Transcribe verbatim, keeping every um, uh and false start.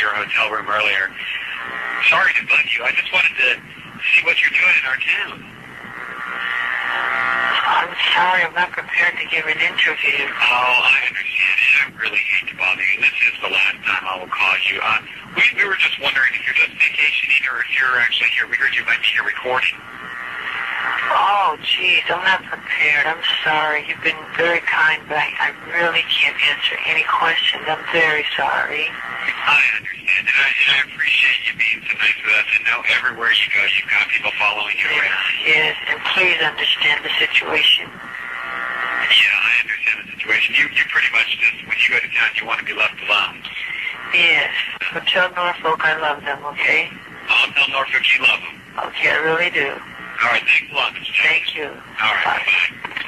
your hotel room earlier. Sorry to bug you. I just wanted to see what you're doing in our town. I'm sorry. I'm not prepared to give an interview. Oh, I understand. I really hate to bother you. This is the last time I will call you. Uh, we, we were just wondering if you're just vacationing or if you're actually here. We heard you might be here recording. Oh, geez, I'm not prepared. I'm sorry. You've been very kind, but I really can't answer any questions. I'm very sorry. I understand, and I, and I appreciate you being so nice with us. And know everywhere you go, you've got people following you yeah, around. Yes, and please understand the situation. Yeah, I understand the situation. You, you pretty much just, when you go to town, you want to be left alone. Yes. So tell Norfolk I love them, okay? I'll tell Norfolk you love them. Okay, I really do. All right, thanks a lot, Mister Jackson. Thank you. All right, bye-bye.